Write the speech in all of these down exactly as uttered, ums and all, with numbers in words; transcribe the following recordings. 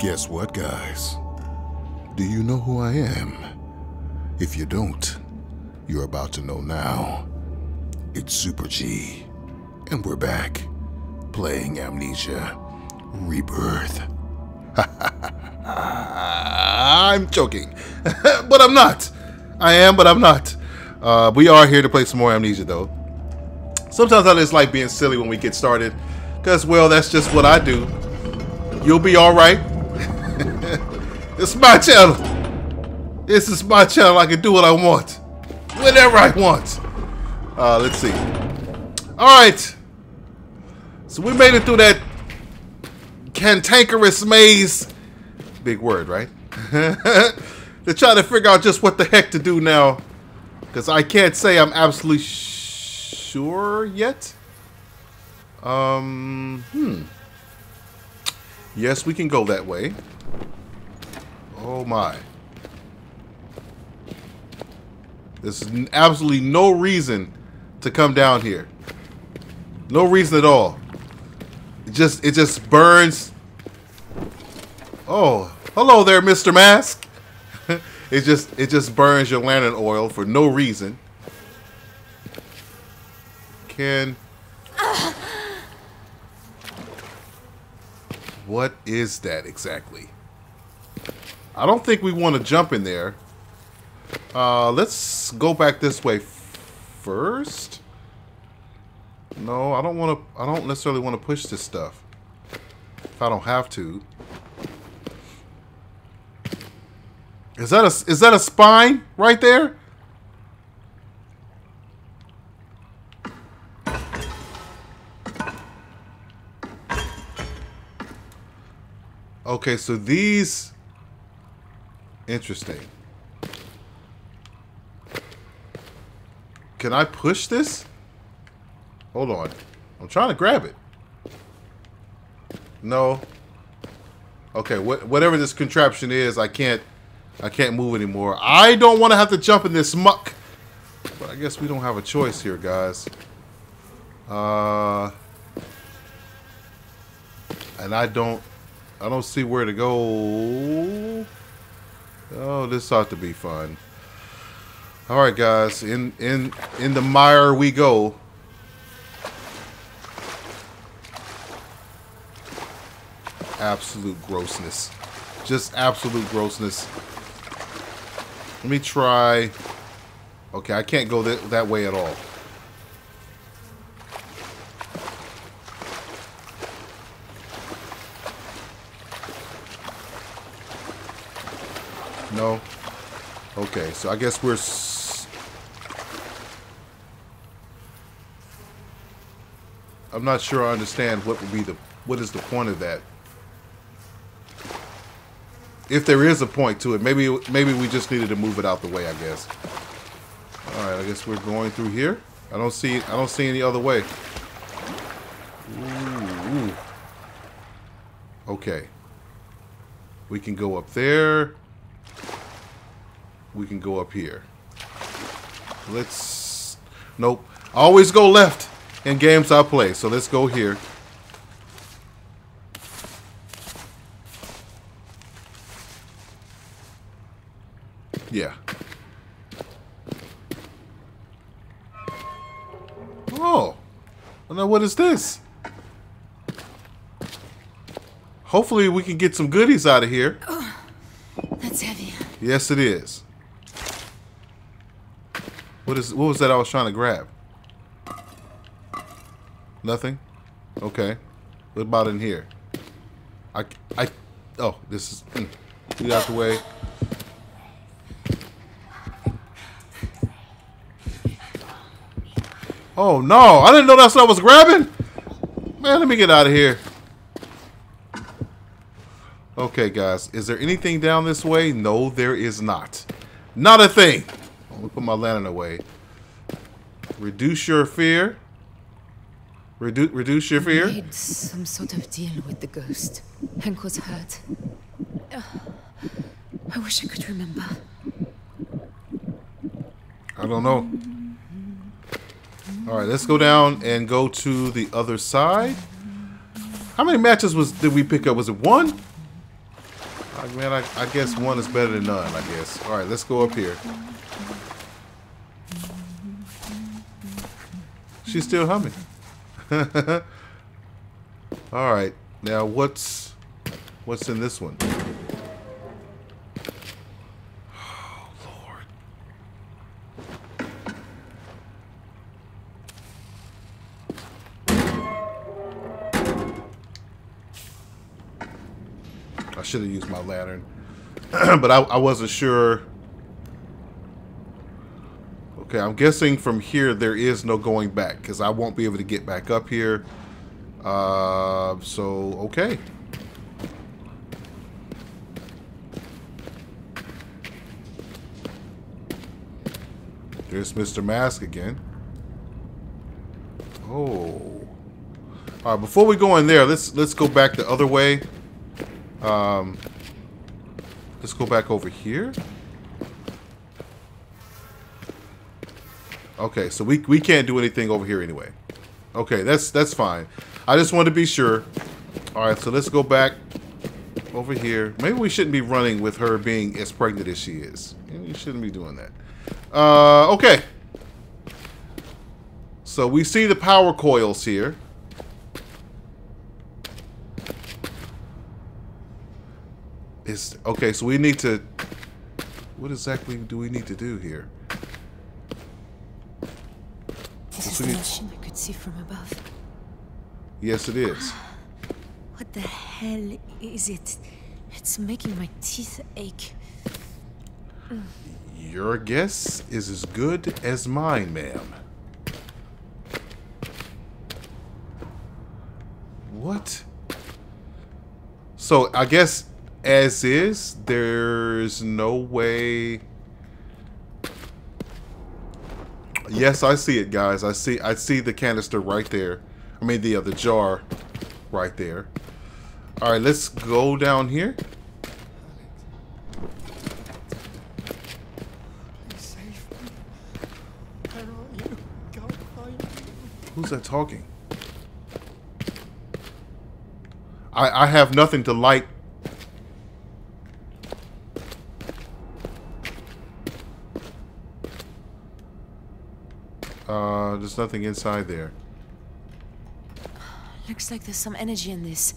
Guess what, guys? Do you know who I am? If you don't, you're about to know now. It's Super G, and we're back, playing Amnesia Rebirth. I'm joking, but I'm not. I am, but I'm not. Uh, we are here to play some more Amnesia, though. Sometimes I just like being silly when we get started, because, well, that's just what I do. You'll be all right. It's my channel. This is my channel. I can do what I want, whenever I want. Uh, let's see. All right. So we made it through that cantankerous maze. Big word, right? They're trying to figure out just what the heck to do now, because I can't say I'm absolutely sure yet. Um. Hmm. Yes, we can go that way. Oh my. There's absolutely no reason to come down here. No reason at all. It just it just burns. Oh, hello there, Mister Mask. it just it just burns your lantern oil for no reason. Can What is that exactly? I don't think we want to jump in there. Uh, let's go back this way first. No, I don't want to. I don't necessarily want to push this stuff if I don't have to. Is that a is that a spine right there? Okay, so these... Interesting. Can I push this? Hold on. I'm trying to grab it. No. Okay, wh whatever this contraption is, I can't... I can't move anymore. I don't want to have to jump in this muck. But I guess we don't have a choice here, guys. Uh... And I don't... I don't see where to go. Oh, this ought to be fun. All right, guys, in in in the mire we go. Absolute grossness, just absolute grossness. Let me try. Okay, I can't go that that way at all. No. Okay, so I guess we're... S I'm not sure I understand what would be the... What is the point of that? If there is a point to it, maybe maybe we just needed to move it out the way, I guess. All right, I guess we're going through here. I don't see. I don't see any other way. Ooh, ooh. Okay. We can go up there. We can go up here. Let's... Nope. I always go left in games I play, so let's go here. Yeah. Oh. Now what is this? Hopefully we can get some goodies out of here. Oh, that's heavy. Yes, it is. What is? What was that I was trying to grab? Nothing? Okay. What about in here? I... I... Oh, this is... Mm. Get out the way. Oh, no! I didn't know that's what I was grabbing! Man, let me get out of here. Okay, guys. Is there anything down this way? No, there is not. Not a thing! Let me put my lantern away. Reduce your fear. Reduce reduce your fear. I made some sort of deal with the ghost. Hank was hurt. Uh, I wish I could remember. I don't know. All right, let's go down and go to the other side. How many matches was did we pick up? Was it one? I mean, I, I guess one is better than none, I guess. All right, let's go up here. She's still humming. All right, now what's what's in this one? Oh, Lord. I should have used my lantern, but I, I wasn't sure. Okay, I'm guessing from here there is no going back because I won't be able to get back up here. Uh, so, okay. There's Mister Mask again. Oh. All right, before we go in there, let's let's go back the other way. Um, let's go back over here. Okay, so we, we can't do anything over here anyway. Okay, that's that's fine. I just wanted to be sure. All right, so let's go back over here. Maybe we shouldn't be running with her being as pregnant as she is. You shouldn't be doing that. Uh, okay. So we see the power coils here. It's, okay, so we need to... What exactly do we need to do here? This is I could see from above. Yes, it is. What the hell is it? It's making my teeth ache. Your guess is as good as mine, ma'am. What? So, I guess as is, there's no way... Yes, I see it, guys. I see I see the canister right there. I mean, the other jar right there. All right, let's go down here. Who's that talking? I, I have nothing to light. Uh, there's nothing inside there. Looks like there's some energy in this.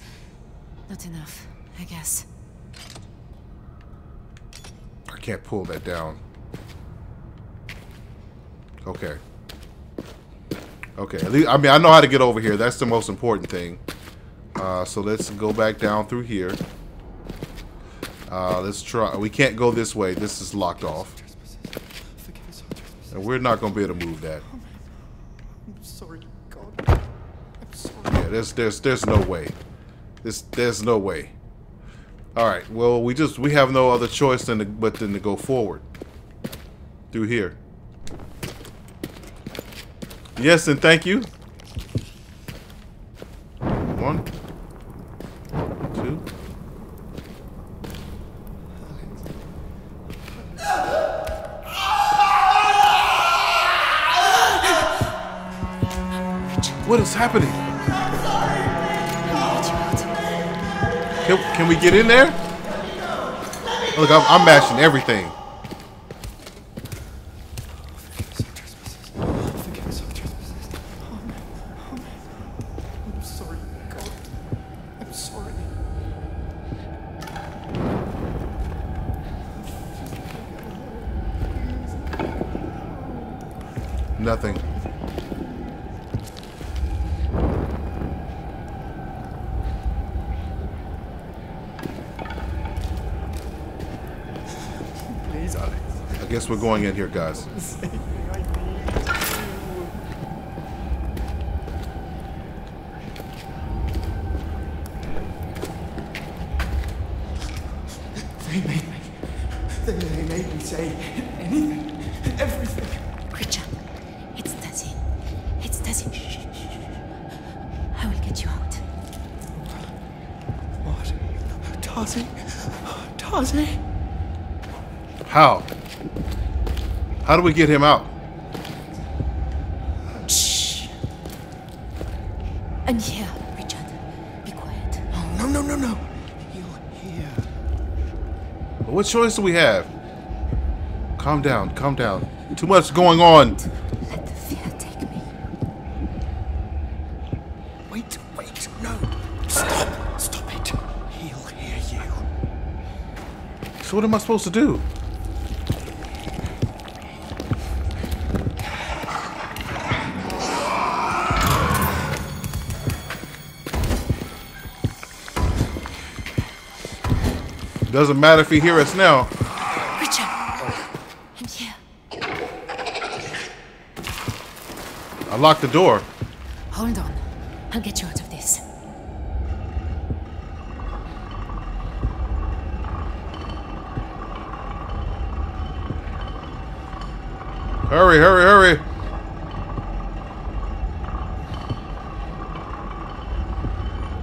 Not enough, I guess. I can't pull that down. Okay. Okay, at least, I mean, I know how to get over here. That's the most important thing. Uh, so let's go back down through here. Uh, let's try. We can't go this way. This is locked off. And we're not going to be able to move that. There's, there's, there's no way. There's, there's no way. All right. Well, we just, we have no other choice than to, but than to go forward through here. Yes, and thank you. One, two. What is happening? Can, can we get in there? Look, I'm, I'm mashing everything. I'm sorry, God. I'm sorry. Nothing. I guess we're going in here, guys. They made me. They made me say anything, everything. Richard, it's Tasi. It's Tasi. Shh, shh, shh. I will get you out. What? Tasi? Tasi? How? How do we get him out? Shh. I'm here, Richard. Be quiet. Oh, no, no, no, no. You're here. What choice do we have? Calm down, calm down. Too much going on. Let the fear take me. Wait, wait, no. Stop, stop it. He'll hear you. So what am I supposed to do? Doesn't matter if he hears us now. Richard, I'm here. I locked the door. Hold on, I'll get you out of this. Hurry, hurry, hurry.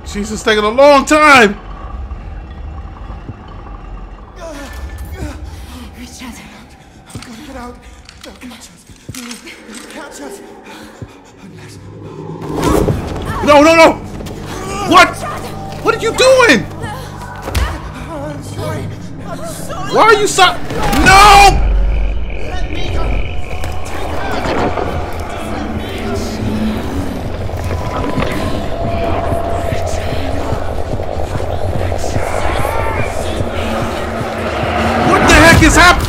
Jesus, taking a long time. No, no, no! What? What are you doing? I'm sorry. I'm sorry. Why are you so... No! Let me go. What the heck is happening?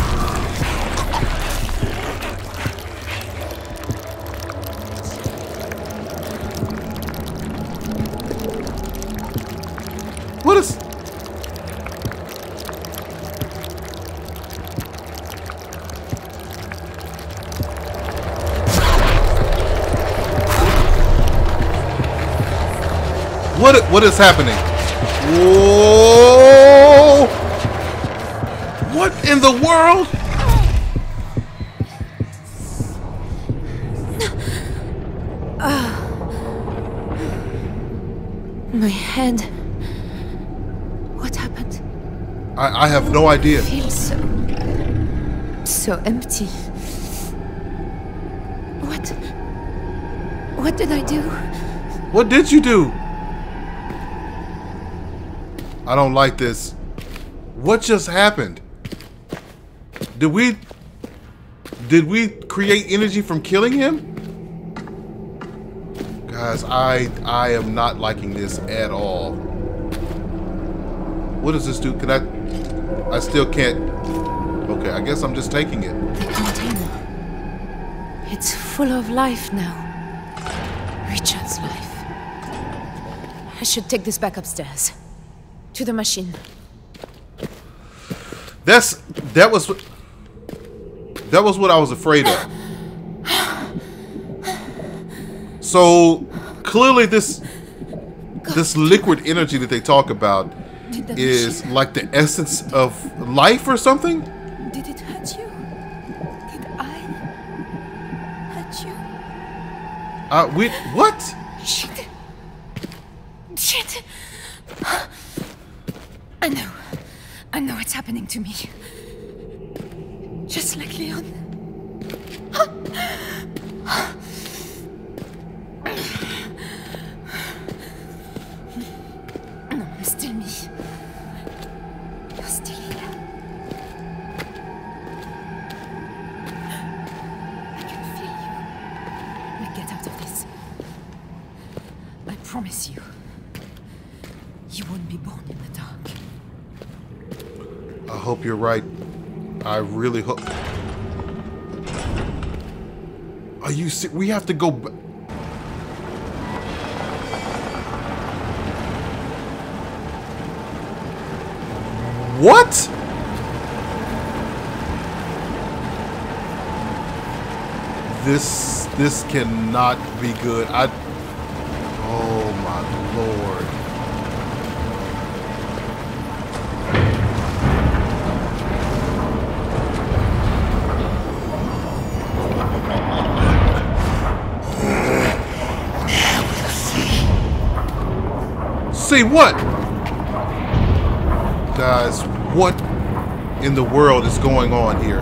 What, what is happening? Whoa! What in the world? Uh, my head. What happened? I, I have no idea. I feel so, so empty. What? What did I do? What did you do? I don't like this. What just happened? Did we... Did we create energy from killing him? Guys, I I am not liking this at all. What does this do? Can I... I still can't... Okay, I guess I'm just taking it. The container. It's full of life now. Richard's life. I should take this back upstairs. To the machine. That's that was that was what I was afraid of. So clearly, this this liquid energy that they talk about is like the essence of life or something. Did it hurt you? Did I hurt you? Uh, we what? Shit! Shit! I know. I know what's happening to me. Just like Leon. No, I'm still me. You're still here. I can feel you. We'll get out of this. I promise you. You won't be born in the dark. I hope you're right. I really hope. Are you sick? We have to go back. What? This this cannot be good. I Oh my Lord. See what? Guys, what in the world is going on here?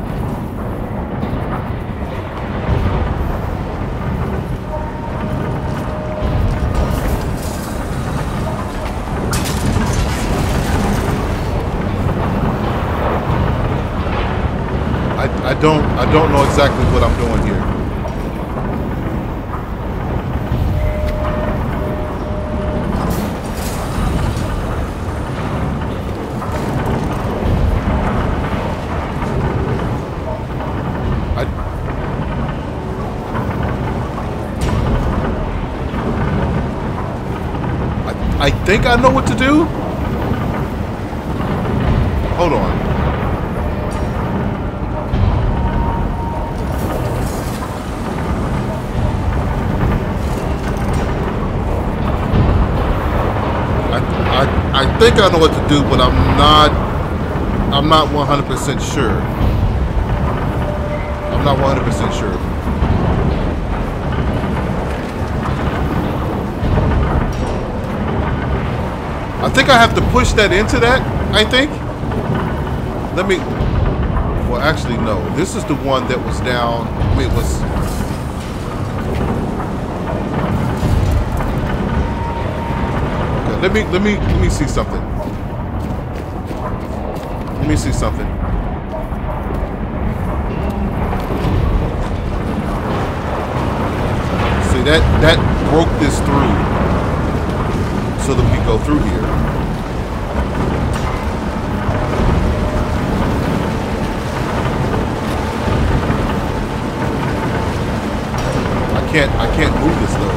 I don't, I don't know exactly what I'm doing here. I think I know what to do. Hold on. I, I, I think I know what to do, but I'm not, I'm not one hundred percent sure. I'm not one hundred percent sure. I think I have to push that into that, I think. Let me, well actually no, this is the one that was down, wait, was, okay, let me, let me, let me see something. Let me see something. See, that, that broke this through. So that we go through here. I can't, I can't move this though.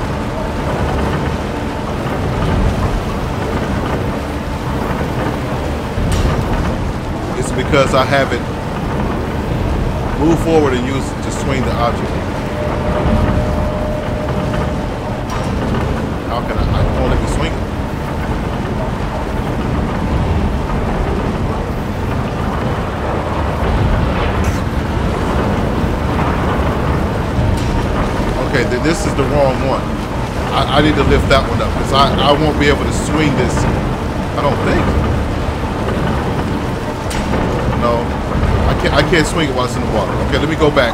It's because I haven't moved forward and used it to swing the object. How can I, I won't let me swing it. This is the wrong one. I, I need to lift that one up because I, I won't be able to swing this. I don't think. No, I can't. I can't swing it while it's in the water. Okay, let me go back.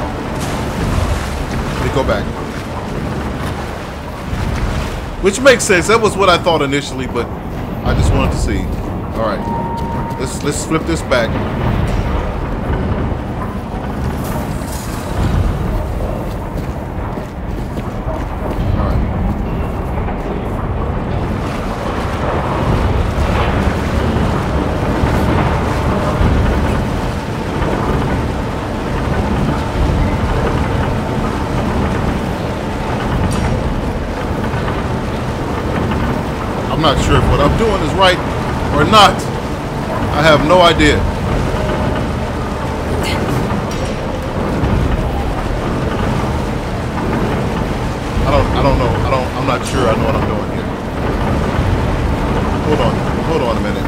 Let me go back. Which makes sense. That was what I thought initially, but I just wanted to see. All right, let's let's flip this back. I'm not sure if what I'm doing is right or not. I have no idea. I don't I don't know. I don't I'm not sure I know what I'm doing here. Hold on. Hold on a minute.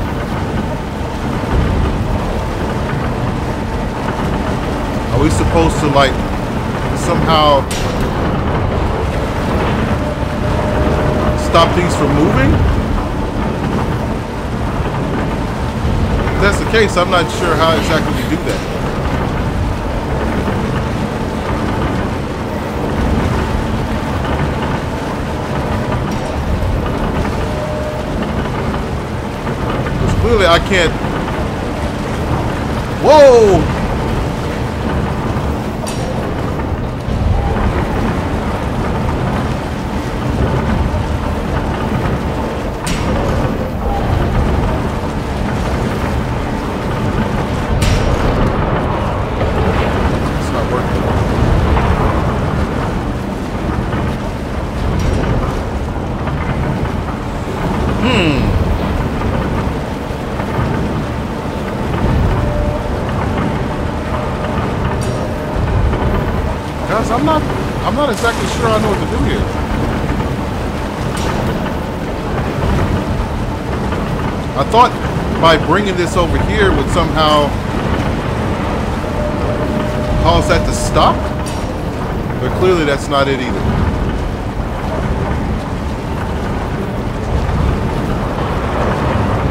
Are we supposed to like somehow stop things from moving? If that's the case, I'm not sure how exactly you do that. Because clearly I can't... Whoa! I'm not, I'm not exactly sure I know what to do here. I thought by bringing this over here would somehow cause that to stop, but clearly that's not it either.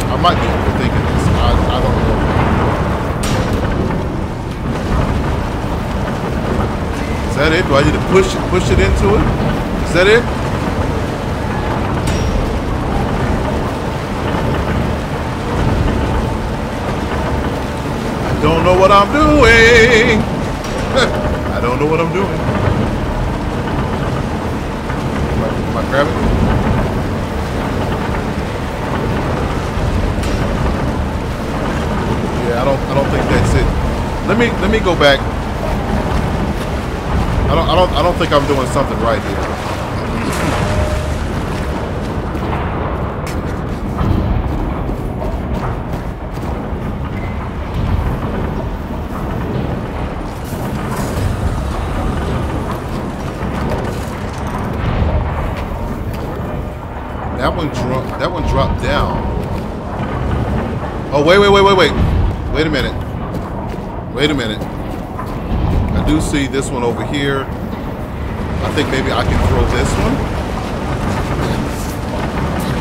I might be overthinking this. I, I don't know. Is that it? Do I need to push it, push it into it? Is that it? I don't know what I'm doing. I don't know what I'm doing. Am I, am I grabbing it? Yeah, I don't I don't think that's it. Let me let me go back. I don't I don't I don't think I'm doing something right here. That one dropped. That one dropped down. Oh wait, wait, wait, wait, wait! Wait a minute. Wait a minute. I do see this one over here. I think maybe I can throw this one.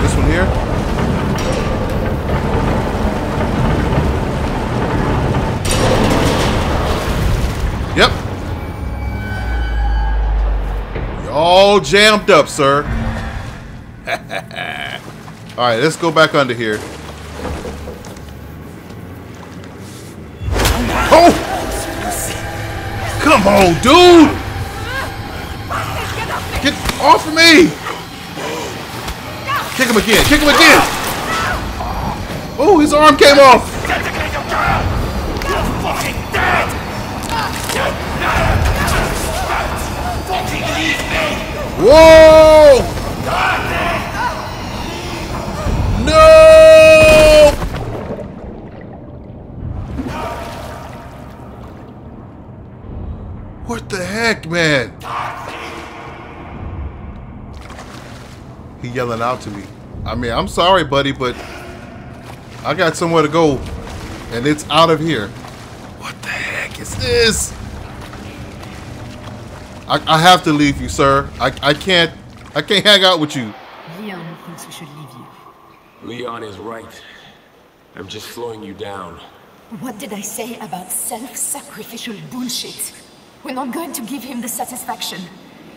This one here. Yep. You're all jammed up, sir. All right, let's go back under here. Oh! Come on, dude! Get off of me! Kick him again! Kick him again! Oh, his arm came off! Whoa! No! What the heck, man? He yelling out to me. I mean, I'm sorry, buddy, but I got somewhere to go, and it's out of here. What the heck is this? I, I have to leave you, sir. I, I can't. I can't hang out with you. Leon thinks we should leave you. Leon is right. I'm just slowing you down. What did I say about self-sacrificial bullshit? We're not going to give him the satisfaction.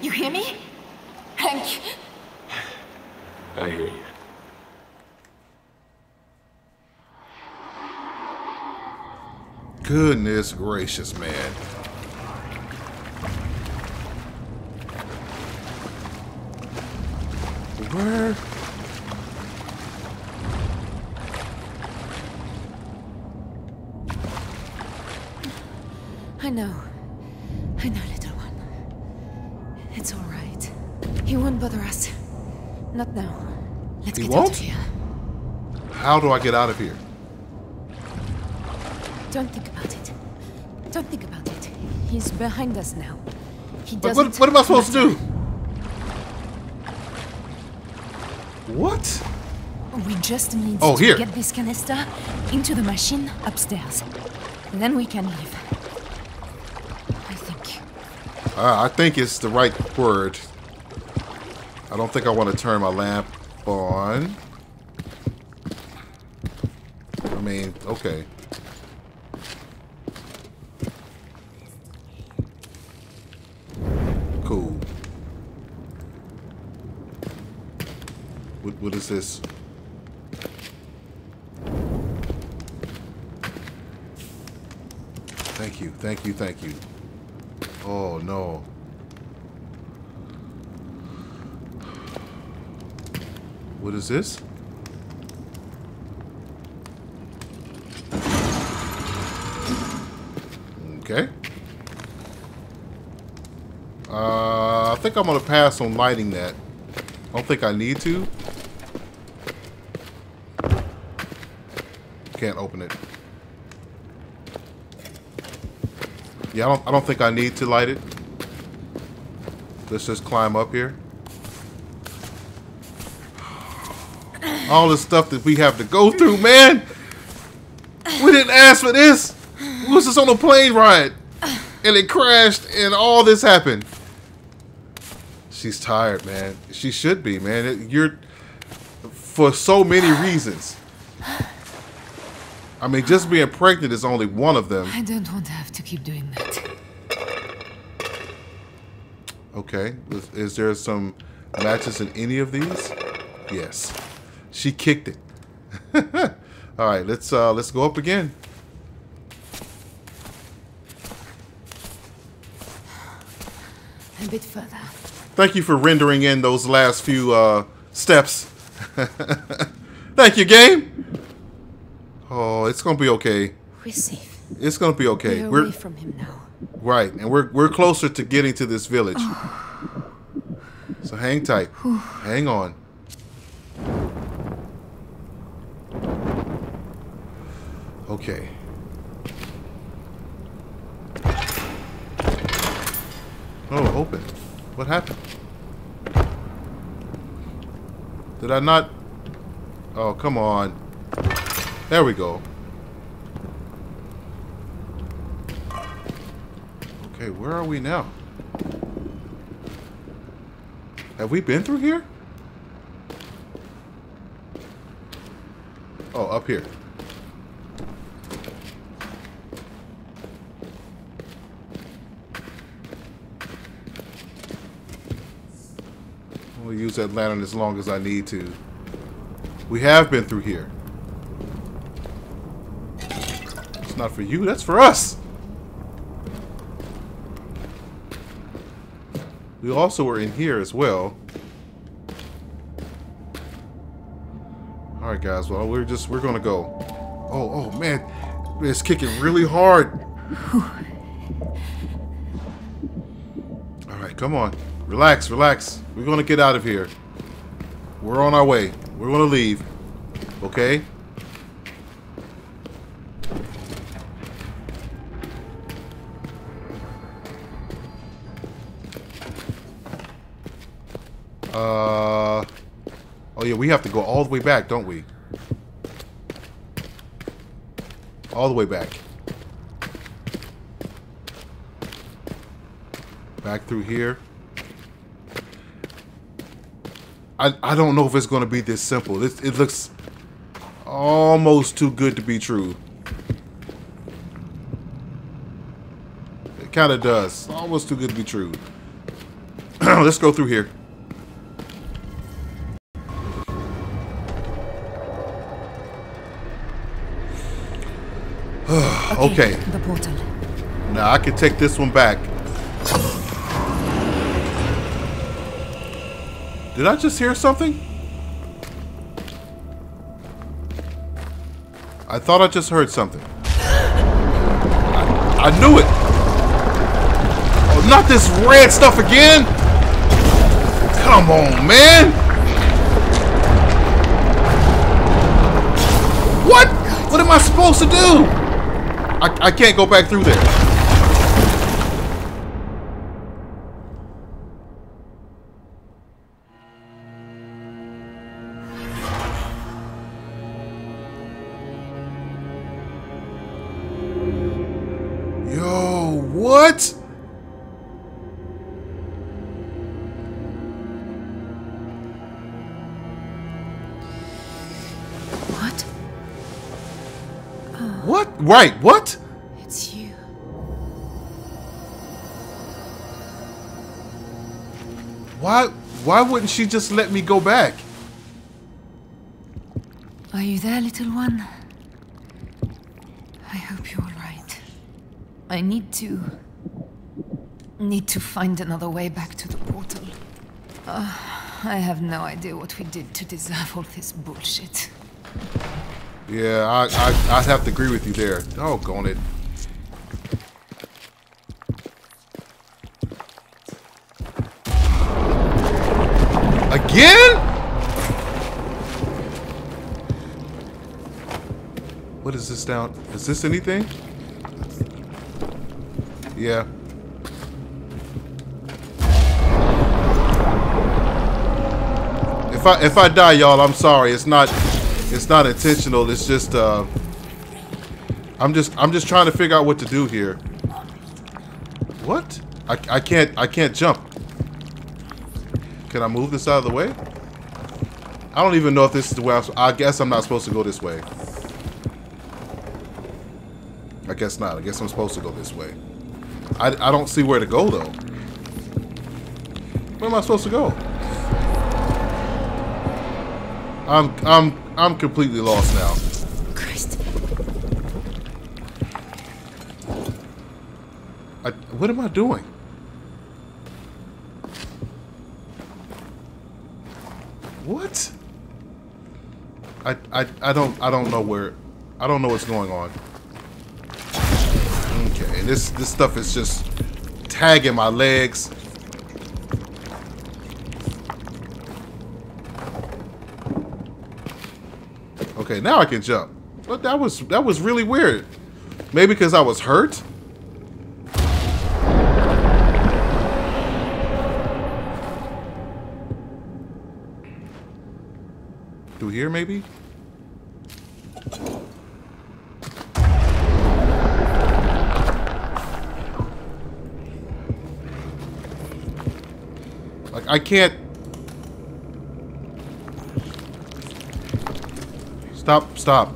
You hear me? Hank! I hear you. Goodness gracious, man. Where? I know. I know, little one. It's all right. He won't bother us. Not now. Let's he get won't? out of here. How do I get out of here? Don't think about it. Don't think about it. He's behind us now. He doesn't. What, what, what am I supposed to do? What? We just need oh, to here. get this canister into the machine upstairs. And then we can leave. Uh, I think it's the right word. I don't think I want to turn my lamp on. I mean, okay. Cool. What, what is this? Thank you, thank you, thank you. Oh no. What is this? Okay. Uh, I think I'm gonna pass on lighting that. I don't think I need to. Can't open it. Yeah, I don't, I don't think I need to light it. Let's just climb up here. All the stuff that we have to go through, man. We didn't ask for this. We was just on a plane ride. And it crashed and all this happened. She's tired, man. She should be, man. You're... For so many reasons. I mean, just being pregnant is only one of them. I don't want to have to keep doing that. Okay. Is, is there some matches in any of these? Yes. She kicked it. All right. Let's uh, let's go up again. A bit further. Thank you for rendering in those last few uh, steps. Thank you, game. Oh, it's gonna be okay. We're safe. It's gonna be okay. We're, we're away from him now. Right, and we're we're closer to getting to this village. Oh. So hang tight. Whew. Hang on. Okay. Oh, open. What happened? Did I not? Oh, come on. There we go. Okay, where are we now? Have we been through here? Oh, up here. We'll use that lantern as long as I need to. We have been through here. It's not for you, that's for us! We also were in here as well. Alright guys, well we're just, we're gonna go. Oh, oh man, it's kicking really hard. Alright, come on. Relax, relax. We're gonna get out of here. We're on our way. We're gonna leave. Okay? Uh. Oh yeah, we have to go all the way back, don't we? All the way back. Back through here. I, I don't know if it's going to be this simple. It, it looks almost too good to be true. It kind of does. Almost too good to be true. Let's go through here. Okay. The portal. Now I can take this one back. Did I just hear something? I thought I just heard something. I, I knew it! Oh, not this red stuff again! Come on, man! What? What am I supposed to do? I, I can't go back through there. Right, what? It's you. Why why wouldn't she just let me go back? Are you there, little one? I hope you're all right. I need to need to find another way back to the portal. Uh, I have no idea what we did to deserve all this bullshit. Yeah, I, I, I'd have to agree with you there. Doggone it. Again? What is this down? Is this anything? Yeah. If I, if I die, y'all, I'm sorry. It's not... It's not intentional. It's just uh, I'm just I'm just trying to figure out what to do here. What? I I can't I can't jump. Can I move this out of the way? I don't even know if this is the way. I'm, I guess I'm not supposed to go this way. I guess not. I guess I'm supposed to go this way. I I don't see where to go though. Where am I supposed to go? I'm I'm. I'm completely lost now. Christ. I, what am I doing? What? I I I don't I don't know where I don't know what's going on. Okay, this this stuff is just tagging my legs. Okay, now I can jump. But that was that was really weird. Maybe because I was hurt. Through here, maybe? Like, I can't... Stop, stop.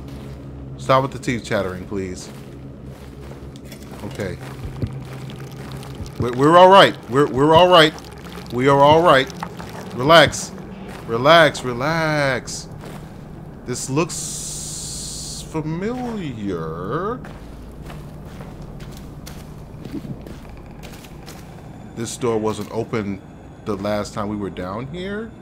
Stop with the teeth chattering, please. Okay. We're, we're all right. We're, we're all right. We are all right. Relax. Relax, relax. This looks familiar. This door wasn't open the last time we were down here.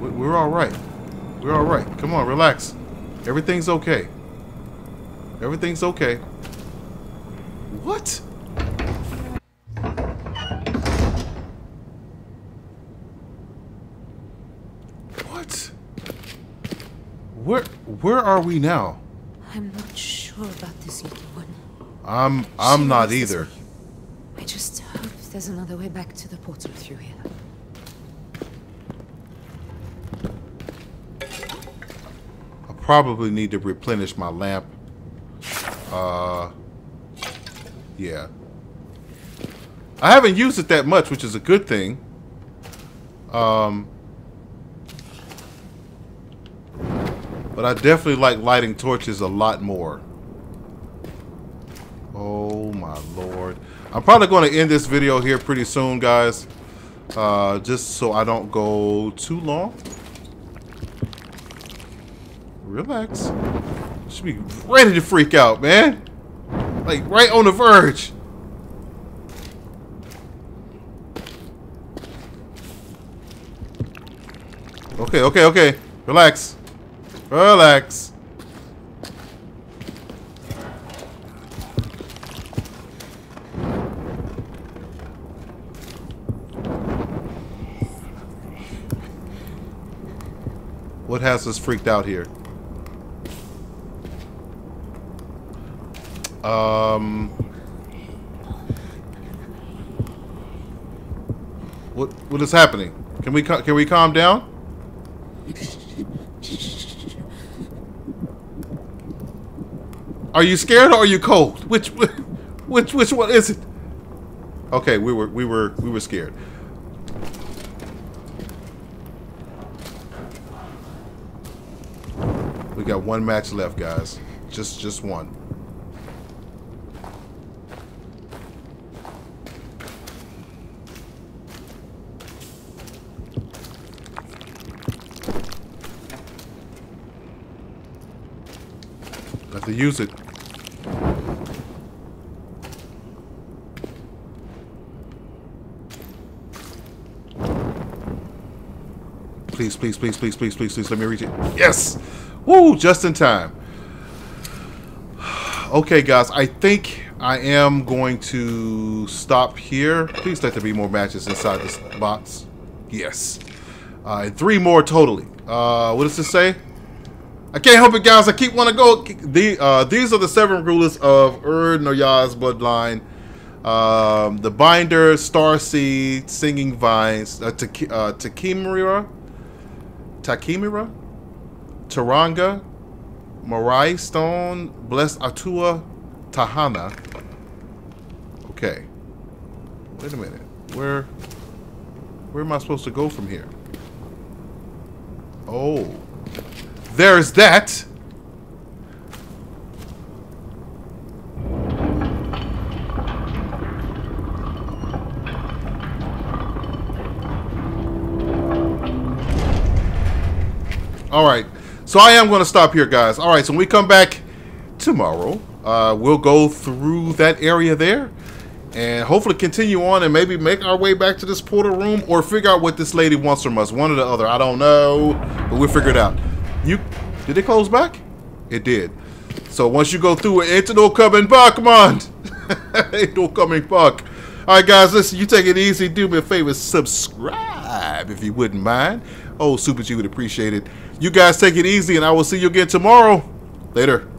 We're all right. We're all right. Come on, relax. Everything's okay. Everything's okay. What? What? Where where are we now? I'm not sure about this little one. I'm I'm she not either. I just hope there's another way back to the portal through here. Probably need to replenish my lamp. Uh, yeah. I haven't used it that much, which is a good thing. Um, but I definitely like lighting torches a lot more. Oh my Lord. I'm probably going to end this video here pretty soon, guys. Uh, just so I don't go too long. Relax. Should be ready to freak out, man. Like, right on the verge. Okay, okay, okay. Relax. Relax. What has us freaked out here? Um, what what is happening? Can we can we calm down? Are you scared or are you cold? Which which which one is it? Okay, we were we were we were scared. We got one match left, guys. Just just one. To use it. Please, please, please, please, please, please, please, let me reach it. Yes! Woo! Just in time. Okay, guys. I think I am going to stop here. Please let there be more matches inside this box. Yes. Uh, and three more totally. Uh, what does this say? I can't help it, guys. I keep want to go. The, uh, these are the seven rulers of Ur-Noyaz bloodline. Um, the Binder, Starseed, Singing Vines, uh, Takimira, Takimira, Taranga, Marai Stone, Blessed Atua, Tahana. Okay. Wait a minute. Where, where am I supposed to go from here? Oh. There's that. All right. So I am going to stop here, guys. All right. So when we come back, tomorrow, uh, we'll go through that area there and hopefully continue on and maybe make our way back to this portal room or figure out what this lady wants from us. One or the other. I don't know, but we'll figure it out. You, did it close back? It did. So once you go through it, it's no coming back, man. Ain't no coming back. Alright guys, listen, you take it easy. Do me a favor, subscribe if you wouldn't mind. Oh, Super G would appreciate it. You guys take it easy, and I will see you again tomorrow. Later.